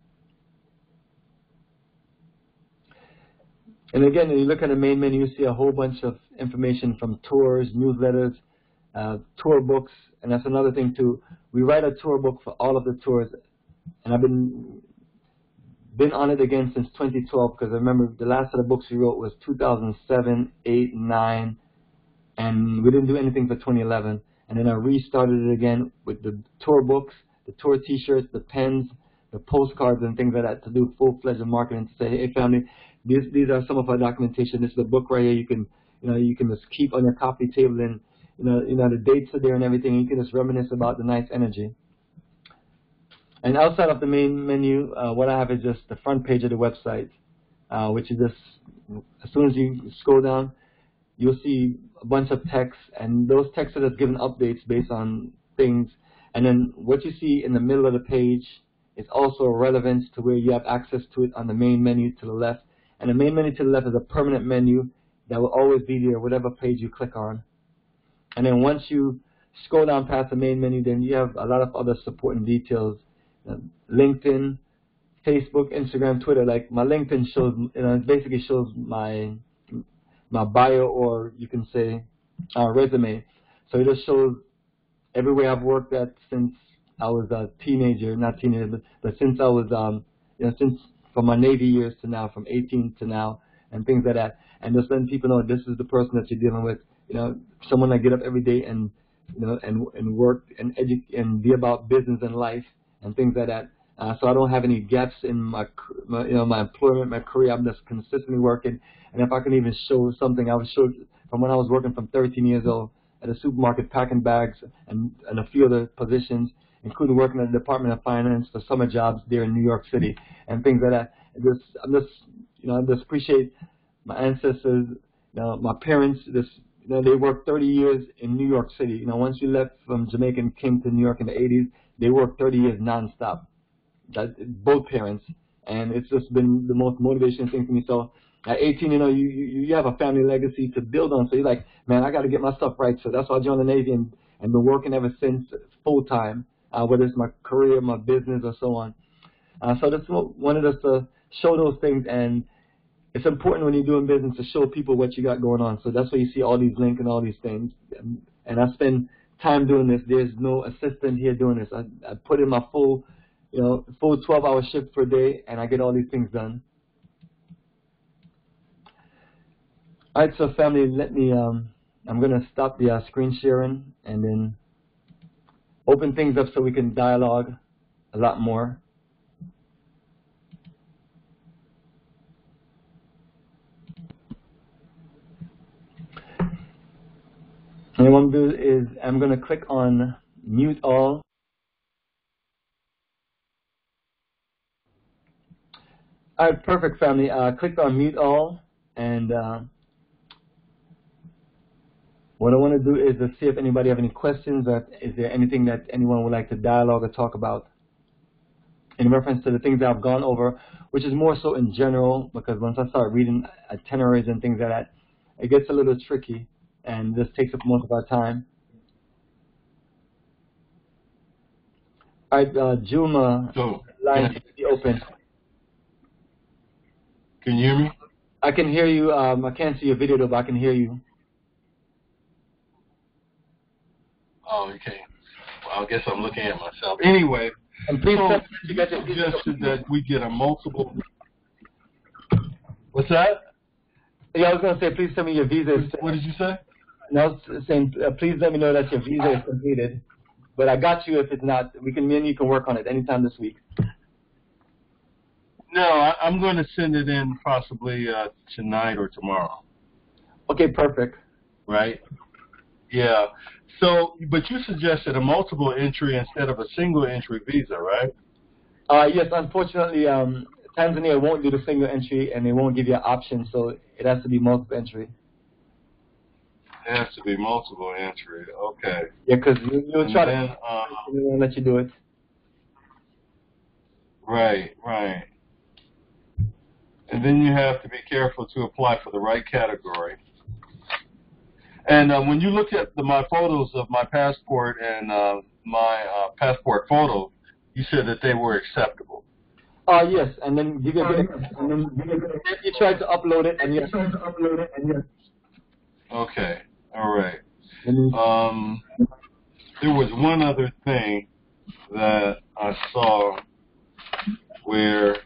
And again, when you look at the main menu, you see a whole bunch of information from tours, newsletters, Uh, tour books, and that's another thing too. We write a tour book for all of the tours, and I've been been on it again since twenty twelve, because I remember the last of the books we wrote was two thousand seven, eight, nine, and we didn't do anything for twenty eleven. And then I restarted it again with the tour books, the tour T-shirts, the pens, the postcards, and things like that, to do full-fledged marketing, to say, hey family, these these are some of our documentation. This is the book right here. You can you know you can just keep on your coffee table and. You know, you know, the dates are there and everything. You can just reminisce about the nice energy. And outside of the main menu, uh, what I have is just the front page of the website, uh, which is just, as soon as you scroll down, you'll see a bunch of texts, and those texts are just given updates based on things. And then what you see in the middle of the page is also relevant to where you have access to it on the main menu to the left. And the main menu to the left is a permanent menu that will always be there, whatever page you click on. And then once you scroll down past the main menu, then you have a lot of other supporting details. Um, LinkedIn, Facebook, Instagram, Twitter. Like my LinkedIn shows, you know, it basically shows my my bio, or you can say uh, resume. So it just shows everywhere I've worked at since I was a teenager, not teenager, but, but since I was, um, you know, since from my Navy years to now, from eighteen to now, and things like that. And just letting people know this is the person that you're dealing with. You know, someone that get up every day and you know and and work and educate and be about business and life and things like that. Uh, so I don't have any gaps in my, my you know my employment, my career. I'm just consistently working. And if I can even show something, I would show from when I was working from thirteen years old at a supermarket packing bags and and a few other positions, including working at the Department of Finance for summer jobs there in New York City and things like that. And just I'm just you know I just appreciate my ancestors, you know, my parents. This You know, they worked thirty years in New York City. You know, once you left from Jamaica and came to New York in the eighties, they worked thirty years nonstop. That, both parents, and it's just been the most motivational thing for me. So at eighteen, you know, you you, you have a family legacy to build on. So you're like, man, I got to get my stuff right. So that's why I joined the Navy and and been working ever since full time, uh, whether it's my career, my business, or so on. Uh, so that's one of us to show those things and. it's important when you're doing business to show people what you got going on. So that's why you see all these links and all these things. And I spend time doing this. There's no assistant here doing this. I, I put in my full, you know, full twelve-hour shift per day, and I get all these things done. All right, so family, let me. Um, I'm gonna stop the uh, screen sharing and then open things up so we can dialogue a lot more. And what I'm going to do is I'm going to click on mute all. All right, perfect, family. I uh, clicked on mute all, and uh, what I want to do is to see if anybody have any questions. Or is there anything that anyone would like to dialogue or talk about in reference to the things that I've gone over, which is more so in general, because once I start reading itineraries and things like that, it gets a little tricky. And this takes up most of our time. All right, uh, Juma, so, line should be open. Can you hear me? I can hear you. Um, I can't see your video, though, but I can hear you. Oh, okay. Well, I guess I'm looking at myself. Anyway, and please so you got your suggested that we get a multiple. What's that? Yeah, I was going to say, please send me your visa. What did you say? And I was saying, uh, please let me know that your visa is completed. But I got you if it's not. We can, me and you can work on it anytime this week. No, I, I'm going to send it in possibly uh, tonight or tomorrow. Okay, perfect. Right? Yeah. So, but you suggested a multiple entry instead of a single entry visa, right? Uh, yes, unfortunately, um, Tanzania won't do the single entry, and they won't give you an option, so it has to be multiple entry. It has to be multiple entry, okay. Yeah, because you, you'll try then, to uh, they won't let you do it. Right, right. And then you have to be careful to apply for the right category. And uh, when you look at the, my photos of my passport and uh, my uh, passport photo, you said that they were acceptable. Uh, yes, and then you get it, and then you try to upload it, and you try to upload it, and yes. Okay, all right. Um, there was one other thing that I saw where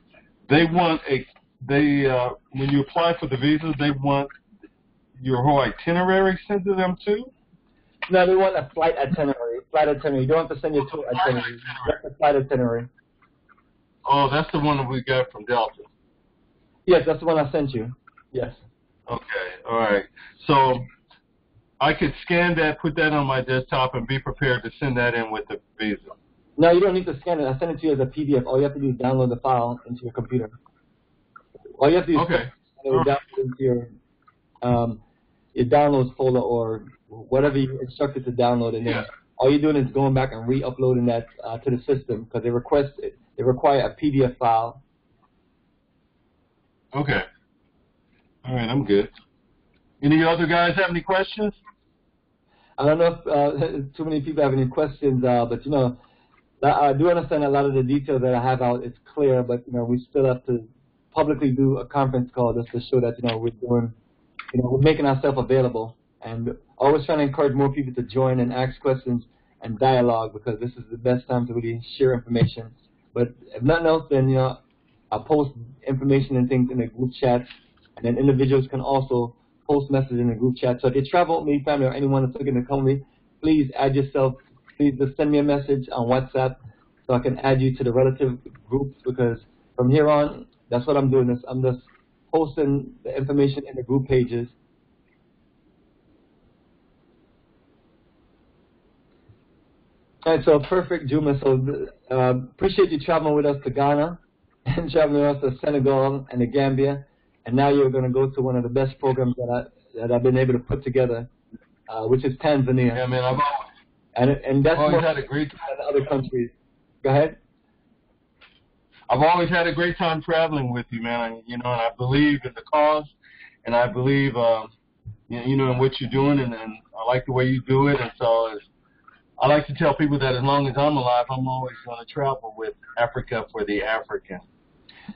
they want a they uh, when you apply for the visa, they want your whole itinerary sent to them too. No, they want a flight itinerary. Flight itinerary. You don't have to send your tour itinerary. That's a flight itinerary. Oh, that's the one that we got from Delta. Yes, that's the one I sent you. Yes. Okay, all right. So I could scan that, put that on my desktop, and be prepared to send that in with the visa. No, you don't need to scan it. I sent it to you as a P D F. All you have to do is download the file into your computer. All you have to do is okay. download right. into your, um, your downloads folder or whatever you're instructed to download it. Yeah. All you're doing is going back and re-uploading that uh, to the system because they request it. They require a P D F file. Okay. All right, I'm good. Any other guys have any questions? I don't know if uh, too many people have any questions, uh, but, you know, I do understand a lot of the details that I have out. It's clear, but, you know, we still have to publicly do a conference call just to show that, you know, we're doing, you know, we're making ourselves available. And always trying to encourage more people to join and ask questions and dialogue because this is the best time to really share information. But if nothing else, then you know, I'll post information and things in the group chat, and then individuals can also post messages in the group chat. So if you travel with me, family, or anyone that's looking to come with me, please add yourself. Please just send me a message on WhatsApp so I can add you to the relative groups because from here on, that's what I'm doing. This I'm just posting the information in the group pages. All right, so perfect, Juma. So uh, appreciate you traveling with us to Ghana and traveling with us to Senegal and the Gambia. And now you're going to go to one of the best programs that, I, that I've been able to put together, uh, which is Tanzania. Yeah, man, I've always, and, and that's always had a great time in other countries. Go ahead. I've always had a great time traveling with you, man. I, you know, and I believe in the cause, and I believe, uh, you know, in what you're doing, and, and I like the way you do it, and so it's I like to tell people that as long as I'm alive, I'm always going to travel with Africa for the African.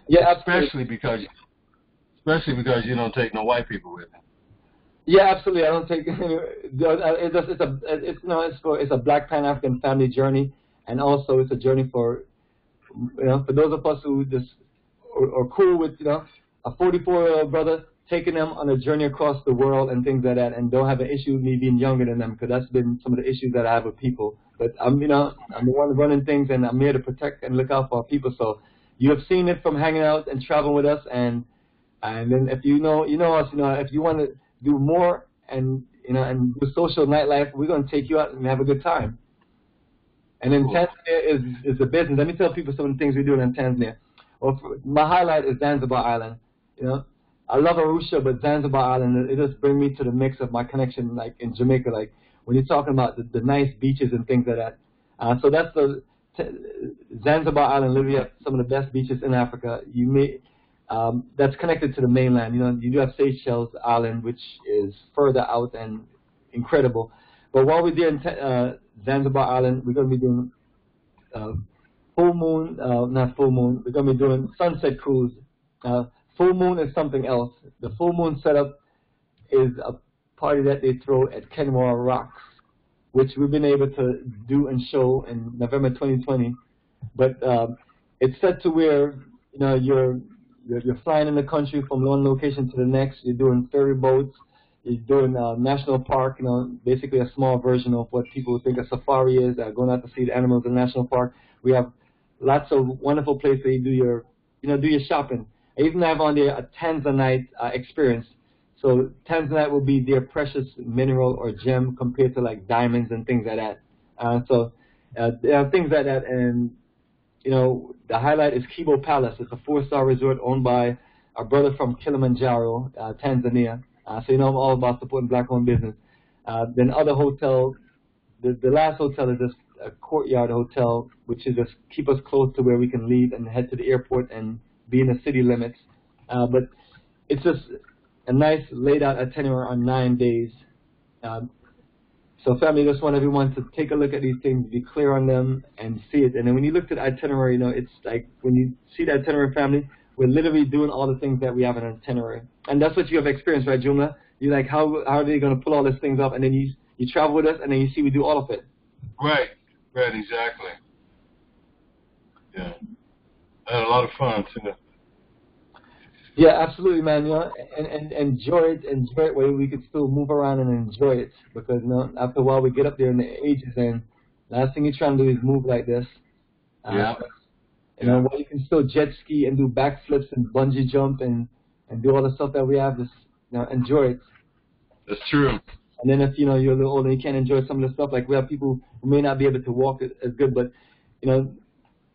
Yeah, absolutely. Especially because especially because you don't take no white people with you. Yeah, absolutely. I don't take it. Just, it's a it's no it's for it's a Black Pan-African family journey, and also it's a journey for you know for those of us who just are, are cool with you know a forty-four-year-old brother taking them on a journey across the world and things like that, and don't have an issue with me being younger than them, because that's been some of the issues that I have with people. But I'm you know I'm the one running things, and I'm here to protect and look out for our people. So you have seen it from hanging out and traveling with us, and and then if you know you know us, you know if you want to do more and you know and do social nightlife, we're gonna take you out and have a good time. And then cool. Tanzania is is a business. Let me tell people some of the things we do in Tanzania. Well, for, my highlight is Zanzibar Island. You know, I love Arusha, but Zanzibar Island it, it just brings me to the mix of my connection, like in Jamaica, like when you're talking about the, the nice beaches and things like that. Uh, so that's the t Zanzibar Island. Literally have some of the best beaches in Africa. You may. Um, that's connected to the mainland. You know, you do have Seychelles Island, which is further out and incredible. But while we're there in uh, Zanzibar Island, we're going to be doing uh, full moon, uh, not full moon. We're going to be doing sunset cruise. Uh, full moon is something else. The full moon setup is a party that they throw at Kenmore Rocks, which we've been able to do and show in November twenty twenty. But uh, it's set to where you know you're You're, you're flying in the country from one location to the next. You're doing ferry boats. You're doing a national park, you know, basically a small version of what people think a safari is, uh, going out to see the animals in the national park. We have lots of wonderful places you do your, you know, do your shopping. I even have on there a Tanzanite uh, experience. So Tanzanite will be their precious mineral or gem compared to like diamonds and things like that. Uh, so uh, there are things like that. And you know, the highlight is Kibo Palace. It's a four-star resort owned by our brother from Kilimanjaro, uh, Tanzania. Uh, so you know I'm all about supporting black-owned business. Uh, then other hotel, the, the last hotel is just a courtyard hotel, which is just keep us close to where we can leave and head to the airport and be in the city limits. Uh, but it's just a nice laid-out itinerary on nine days. Um, So family, just want everyone to take a look at these things, be clear on them, and see it. And then when you look at the itinerary, you know, it's like when you see the itinerary, family, we're literally doing all the things that we have in an itinerary. And that's what you have experienced, right, Jumla? You're like, how, how are they going to pull all these things up? And then you, you travel with us, and then you see we do all of it. Right. Right, exactly. Yeah. I had a lot of fun, too. Yeah, absolutely, man. You know, and, and enjoy it, enjoy it. Where we could still move around and enjoy it, because you know, after a while we get up there in the ages, and last thing you're trying to do is move like this. Yeah. Uh, you know, while you can still jet ski and do backflips and bungee jump and and do all the stuff that we have, just you know, enjoy it. That's true. And then if you know you're a little older, you can't enjoy some of the stuff. Like we have people who may not be able to walk as good, but you know,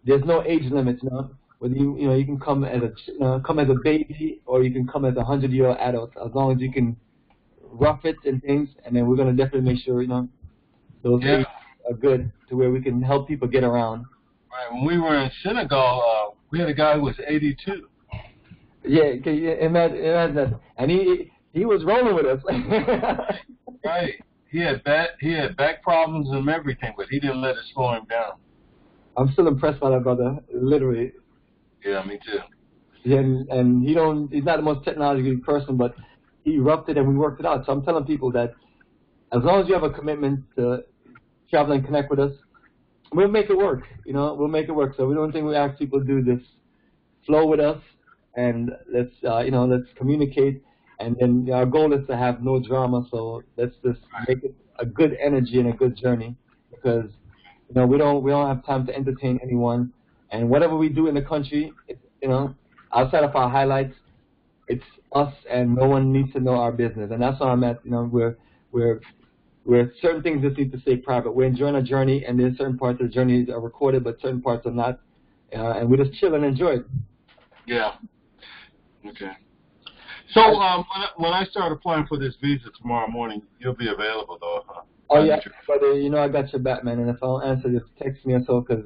there's no age limit, you know. Whether you you know you can come as a you know, come as a baby or you can come as a hundred year old adult, as long as you can rough it and things, and then we're gonna definitely make sure you know those yeah. things are good to where we can help people get around. Right. When we were in Senegal, uh, we had a guy who was eighty two. Yeah, can you imagine, imagine that? And he he was rolling with us. Right. He had back he had back problems and everything, but he didn't let it slow him down. I'm still impressed by that brother, literally. Yeah, me too. Yeah, and, and he don't, he's not the most technological person, but he roughed it and we worked it out. So I'm telling people that as long as you have a commitment to travel and connect with us, we'll make it work. You know, we'll make it work. So we don't think we ask people to do this. Flow with us and let's, uh, you know, let's communicate. And then our goal is to have no drama. So let's just make it a good energy and a good journey, because you know we don't we don't have time to entertain anyone. And whatever we do in the country, it, you know, outside of our highlights, it's us, and no one needs to know our business. And that's why I'm at, you know, we're, we're, we're certain things just need to stay private. We're enjoying our journey, and then certain parts of the journey are recorded, but certain parts are not. Uh, and we just chill and enjoy it. Yeah. Okay. So um, when I start applying for this visa tomorrow morning, you'll be available, though, huh? Oh, yeah, brother, you know I got your back, man. And if I don't answer, just text me or so, because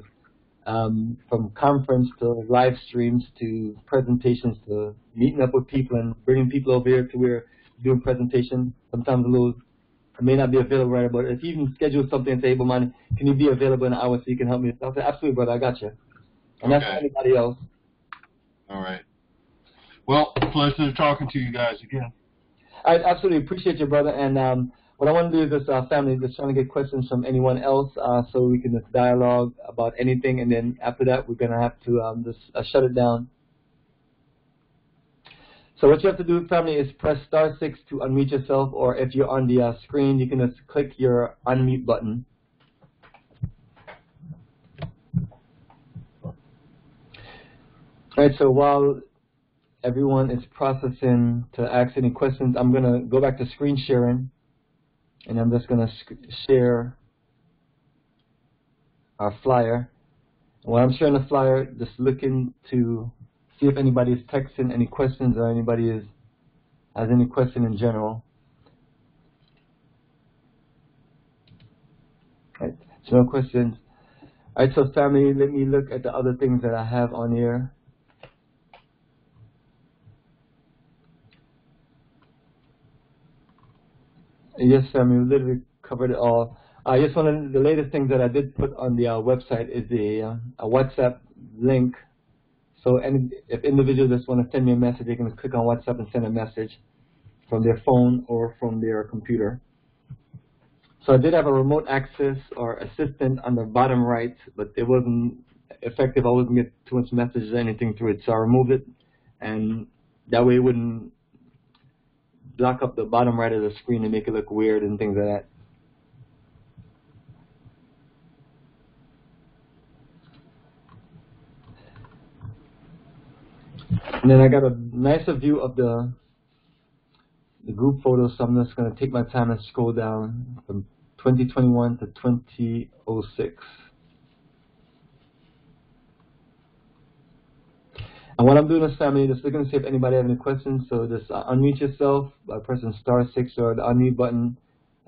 Um, from conference to live streams to presentations to meeting up with people and bringing people over here to where doing presentation. Sometimes a little, I may not be available right away, but if you even schedule something and say, hey, Bomani, can you be available in an hour so you can help me? I'll say, absolutely, brother, I got you. And okay. That's for anybody else. All right. Well, pleasure talking to you guys again. I absolutely appreciate you, brother. And um, what I want to do is this uh, family just trying to get questions from anyone else uh, so we can just dialogue about anything. And then after that, we're going to have to um, just uh, shut it down. So what you have to do, family, is press star six to unmute yourself, or if you're on the uh, screen, you can just click your unmute button. All right, so while everyone is processing to ask any questions, I'm going to go back to screen sharing, and I'm just going to share our flyer. And when I'm sharing the flyer, just looking to see if anybody is texting any questions or anybody is has any question in general. All right, so no questions. All right, so family, let me look at the other things that I have on here. Yes, family, we literally covered it all. Uh, yes, one of the latest things that I did put on the uh, website is the uh, a WhatsApp link. So any, if individuals just want to send me a message, they can click on WhatsApp and send a message from their phone or from their computer. So I did have a remote access or assistant on the bottom right, but it wasn't effective. I wasn't getting too much messages or anything through it, so I removed it, and that way it wouldn't block up the bottom right of the screen and make it look weird and things like that. And then I got a nicer view of the the group photos, so I'm just going to take my time and scroll down from twenty twenty-one to twenty oh six. And what I'm doing is, family, just looking to see if anybody has any questions. So just uh, unmute yourself by pressing star six or the unmute button.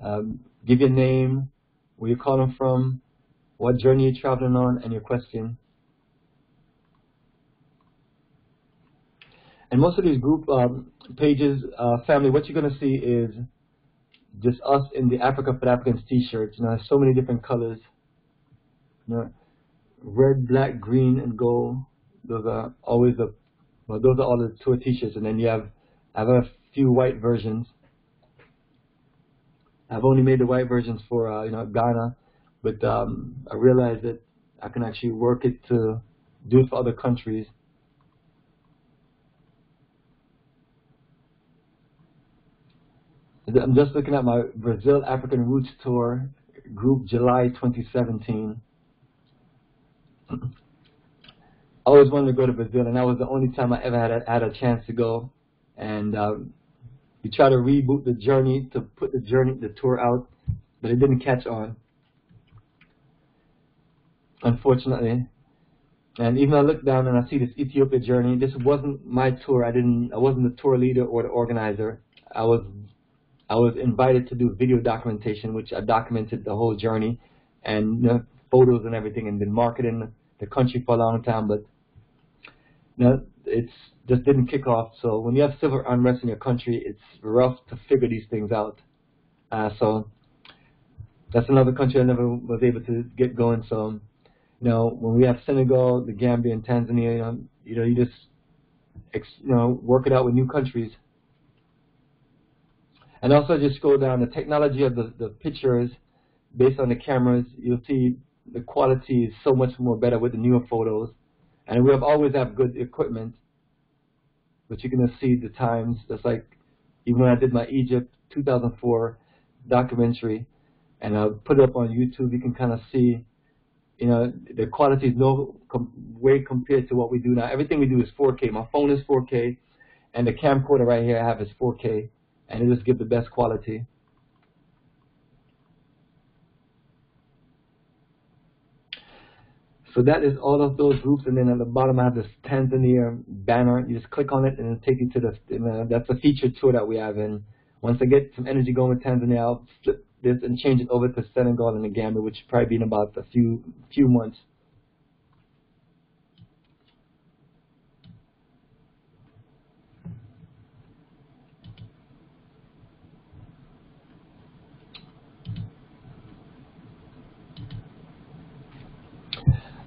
Um, give your name, where you're calling from, what journey you're traveling on, and your question. And most of these group um, pages, uh, family, what you're going to see is just us in the Africa for the Africans t-shirts. You know, so many different colors. You know, red, black, green, and gold. Those are always the, well, those are all the tour t-shirts. And then you have, I have a few white versions. I've only made the white versions for, uh, you know, Ghana. But um, I realized that I can actually work it to do it for other countries. I'm just looking at my Brazil African Roots Tour group, July twenty seventeen. I always wanted to go to Brazil, and that was the only time I ever had a, had a chance to go. And um, we tried to reboot the journey to put the journey, the tour out, but it didn't catch on, unfortunately. And even I look down and I see this Ethiopia journey. This wasn't my tour. I didn't. I wasn't the tour leader or the organizer. I was. I was invited to do video documentation, which I documented the whole journey and you know, photos and everything, and been marketing the country for a long time. But you know, it's just didn't kick off. So when you have civil unrest in your country, it's rough to figure these things out. Uh, so that's another country I never was able to get going. So you know, when we have Senegal, the Gambia, and Tanzania, you know, you know, you just ex you know work it out with new countries. And also just scroll down, the technology of the, the pictures based on the cameras, you'll see the quality is so much more better with the newer photos. And we have always have good equipment, but you can just see the times. That's like even when I did my Egypt two thousand four documentary, and I put it up on YouTube, you can kind of see, you know, the quality is no com way compared to what we do now. Everything we do is four K. My phone is four K, and the camcorder right here I have is four K. And it just gives the best quality. So that is all of those groups, and then at the bottom I have this Tanzania banner. You just click on it, and it'll take you to the. You know, that's a feature tour that we have. And once I get some energy going with Tanzania, I'll flip this and change it over to Senegal and the Gambia, which will probably be in about a few few months.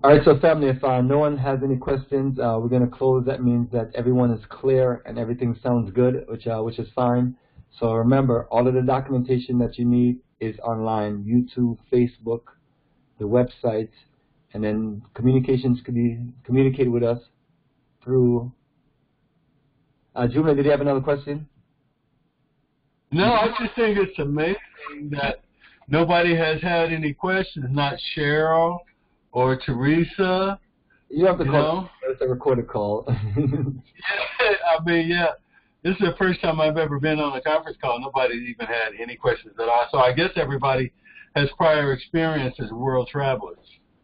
All right, so family, if uh, no one has any questions, uh, we're going to close. That means that everyone is clear and everything sounds good, which uh, which is fine. So remember, all of the documentation that you need is online, YouTube, Facebook, the websites, and then communications could be communicated with us through. Uh, Jumla, did you have another question? No, I just think it's amazing that nobody has had any questions, not Cheryl or Teresa. You have to you call. Know? It's a recorded call. Yeah, I mean, yeah. This is the first time I've ever been on a conference call. Nobody's even had any questions at all. So I guess everybody has prior experience as world travelers.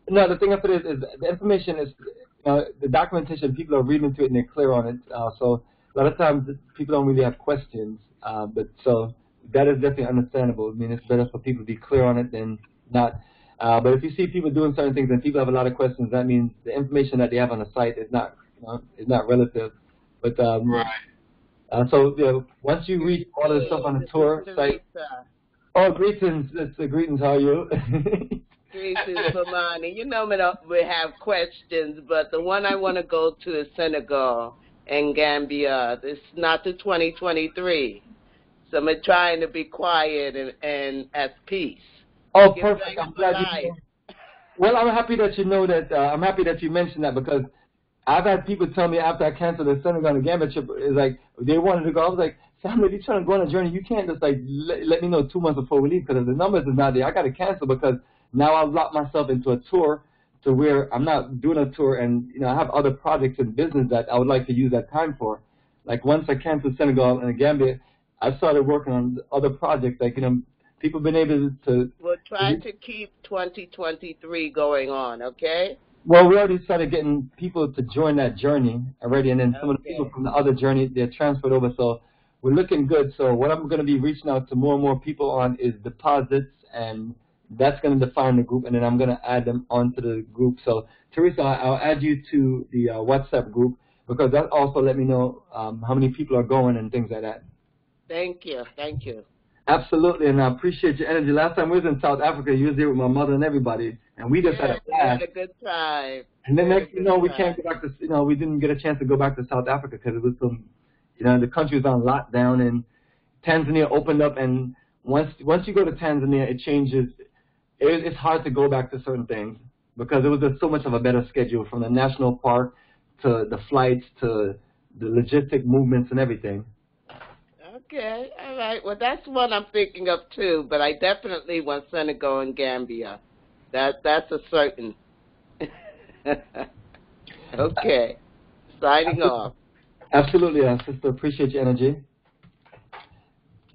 No, the thing of it is, is the information is, you know, the documentation, people are reading through it and they're clear on it. Uh, so a lot of times people don't really have questions. Uh, but so that is definitely understandable. I mean, it's better for people to be clear on it than not. Uh, but if you see people doing certain things and people have a lot of questions, that means the information that they have on the site is not, you know, is not relative. But um, right. Uh, so you know, once you read all of the stuff on the tour site. Oh, greetings, uh, greetings, how are you? Greetings, Bomani. You know we have questions, but the one I want to go to is Senegal and Gambia. It's not to twenty twenty-three. So I'm trying to be quiet and, and at peace. Oh, give perfect. I'm glad you know. Well, I'm happy that you know that. Uh, I'm happy that you mentioned that because I've had people tell me after I canceled the Senegal and Gambia trip, it's like they wanted to go. I was like, family, you're trying to go on a journey. You can't just like let, let me know two months before we leave because the numbers is not there. I got to cancel because now I've locked myself into a tour to where I'm not doing a tour, and you know I have other projects and business that I would like to use that time for. Like once I canceled Senegal and Gambia, I started working on other projects. Like you know, people been able to. We'll try to keep twenty twenty-three going on, okay? Well, we already started getting people to join that journey already, and then okay. Some of the people from the other journey, they're transferred over, so we're looking good. So what I'm going to be reaching out to more and more people on is deposits, and that's going to define the group, and then I'm going to add them onto the group. So, Teresa, I'll add you to the uh, WhatsApp group because that also let me know um, how many people are going and things like that. Thank you. Thank you. Absolutely, and I appreciate your energy. Last time we was in South Africa, you was there with my mother and everybody, and we just yeah, had a blast. Had a good time. And then next, you know, we can't go back to, you know, we didn't get a chance to go back to South Africa because it was some, you know, the country was on lockdown, and Tanzania opened up, and once once you go to Tanzania, it changes. It, it's hard to go back to certain things because it was just so much of a better schedule from the national park to the flights to the logistic movements and everything. Okay, all right. Well, that's one I'm thinking of too, but I definitely want Senegal and Gambia. That that's a certain. Okay, signing absolutely. Off. Absolutely, uh, sister. Appreciate your energy.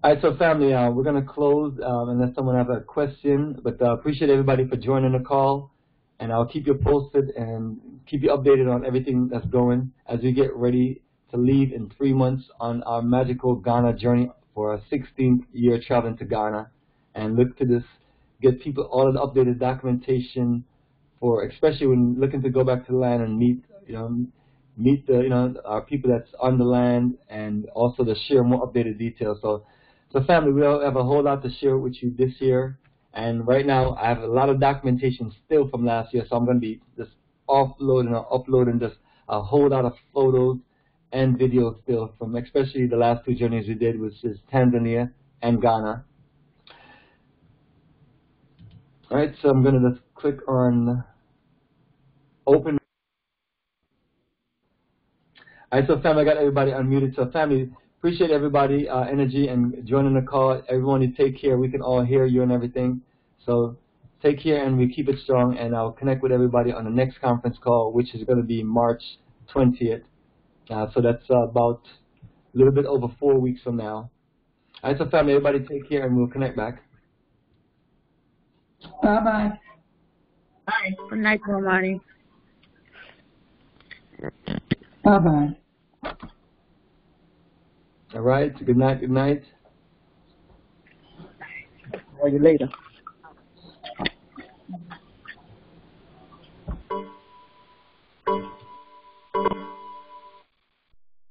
All right, so family, uh, we're gonna close um, unless someone has a question. But uh, appreciate everybody for joining the call, and I'll keep you posted and keep you updated on everything that's going as we get ready to leave in three months on our magical Ghana journey for our sixteenth year traveling to Ghana, and look to this, get people all of the updated documentation for, especially when looking to go back to the land and meet, you know, meet the, you know, our people that's on the land, and also to share more updated details. So, so family, we all have a whole lot to share with you this year, and right now I have a lot of documentation still from last year, so I'm going to be just offloading or uploading just a whole lot of photos and video still from especially the last two journeys we did, which is Tanzania and Ghana. All right, so I'm going to just click on open. All right, so family, I got everybody unmuted. So family, appreciate everybody uh, energy and joining the call. Everyone, you take care. We can all hear you and everything. So take care, and we keep it strong. And I'll connect with everybody on the next conference call, which is going to be March twentieth. Uh, so that's uh, about a little bit over four weeks from now. All right, so family, everybody take care, and we'll connect back. Bye-bye. Bye. Good night, Bomani. Bye-bye. All right, good night, good night. See you later.